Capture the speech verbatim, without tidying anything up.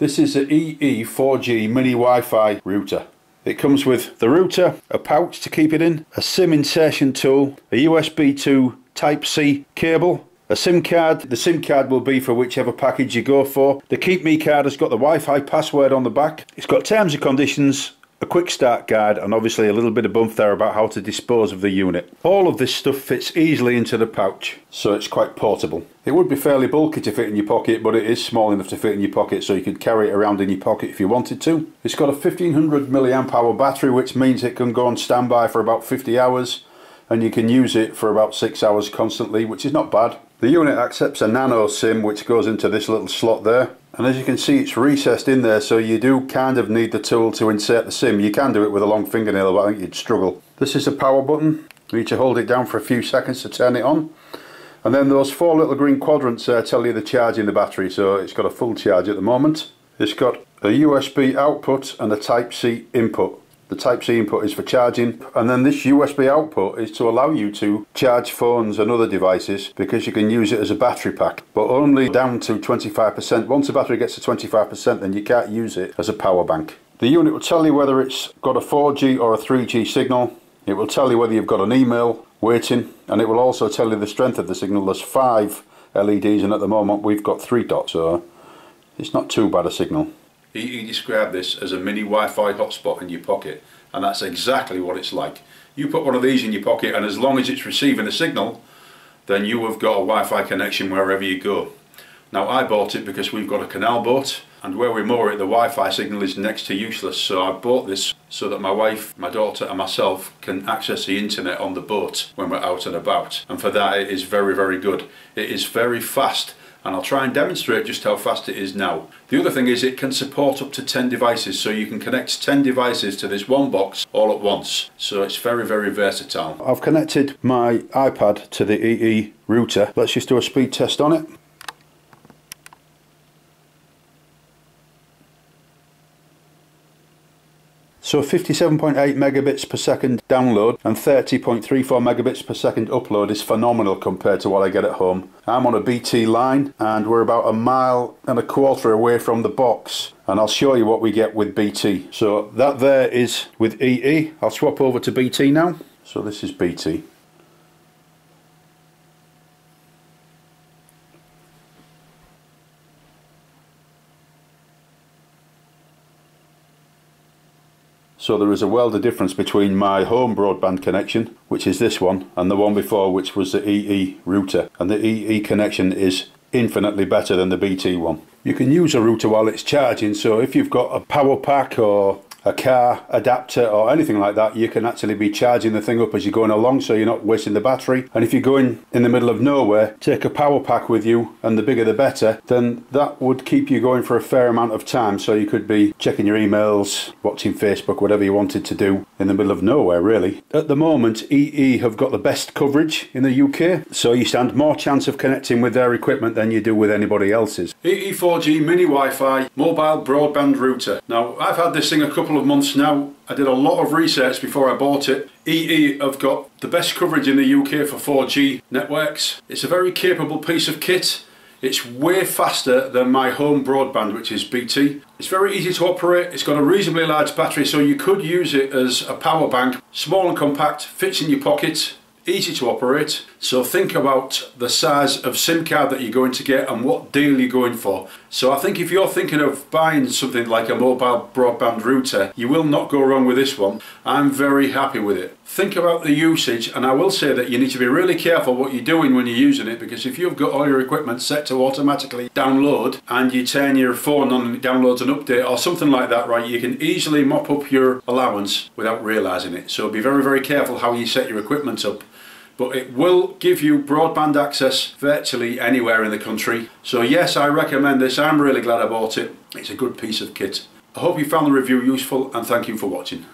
This is the E E four G Mini Wi-Fi router. It comes with the router, a pouch to keep it in, a SIM insertion tool, a U S B to Type C cable, a SIM card. The SIM card will be for whichever package you go for. The Keep Me card has got the Wi-Fi password on the back. It's got terms and conditions, a quick start guide, and obviously a little bit of bump there about how to dispose of the unit. All of this stuff fits easily into the pouch, so it's quite portable. It would be fairly bulky to fit in your pocket, but it is small enough to fit in your pocket, so you could carry it around in your pocket if you wanted to. It's got a fifteen hundred milliamp hour battery, which means it can go on standby for about fifty hours, and you can use it for about six hours constantly, which is not bad. The unit accepts a nano SIM, which goes into this little slot there, and as you can see, it's recessed in there, so you do kind of need the tool to insert the SIM. You can do it with a long fingernail, but I think you'd struggle. This is the power button. You need to hold it down for a few seconds to turn it on, and then those four little green quadrants there tell you the charge in the battery, so it's got a full charge at the moment. It's got a U S B output and a Type C input. The Type C input is for charging, and then this U S B output is to allow you to charge phones and other devices, because you can use it as a battery pack, but only down to twenty-five percent. Once the battery gets to twenty-five percent, then you can't use it as a power bank. The unit will tell you whether it's got a four G or a three G signal. It will tell you whether you've got an email waiting, and it will also tell you the strength of the signal. There's five L E Ds, and at the moment we've got three dots, so it's not too bad a signal. E E described this as a mini Wi-Fi hotspot in your pocket, and that's exactly what it's like. You put one of these in your pocket, and as long as it's receiving a signal, then you have got a Wi-Fi connection wherever you go. Now, I bought it because we've got a canal boat, and where we moor it, the Wi-Fi signal is next to useless, so I bought this so that my wife, my daughter and myself can access the internet on the boat when we're out and about, and for that it is very, very good. It is very fast, and I'll try and demonstrate just how fast it is now. The other thing is it can support up to ten devices, so you can connect ten devices to this one box all at once, so it's very, very versatile. I've connected my iPad to the E E router. Let's just do a speed test on it. So fifty-seven point eight megabits per second download and thirty point three four megabits per second upload is phenomenal compared to what I get at home. I'm on a B T line, and we're about a mile and a quarter away from the box, and I'll show you what we get with B T. So that there is with E E. I'll swap over to B T now. So this is B T. So there is a world of difference between my home broadband connection, which is this one, and the one before, which was the E E router. And the E E connection is infinitely better than the B T one. You can use a router while it's charging, so if you've got a power pack or a car adapter or anything like that, you can actually be charging the thing up as you're going along, so you're not wasting the battery. And if you're going in the middle of nowhere, take a power pack with you, and the bigger the better, then that would keep you going for a fair amount of time, so you could be checking your emails, watching Facebook, whatever you wanted to do in the middle of nowhere really. At the moment, E E have got the best coverage in the U K, so you stand more chance of connecting with their equipment than you do with anybody else's. E E four G Mini Wi-Fi Mobile Broadband Router. Now, I've had this thing a couple of months now. I did a lot of research before I bought it. E E have got the best coverage in the U K for four G networks. It's a very capable piece of kit. It's way faster than my home broadband, which is B T. It's very easy to operate. It's got a reasonably large battery, so you could use it as a power bank. Small and compact, fits in your pocket, easy to operate. So think about the size of SIM card that you're going to get and what deal you're going for. So I think if you're thinking of buying something like a mobile broadband router, you will not go wrong with this one. I'm very happy with it. Think about the usage, and I will say that you need to be really careful what you're doing when you're using it, because if you've got all your equipment set to automatically download and you turn your phone on and it downloads an update or something like that, right, you can easily mop up your allowance without realising it. So be very, very careful how you set your equipment up. But it will give you broadband access virtually anywhere in the country. So yes, I recommend this. I'm really glad I bought it. It's a good piece of kit. I hope you found the review useful, and thank you for watching.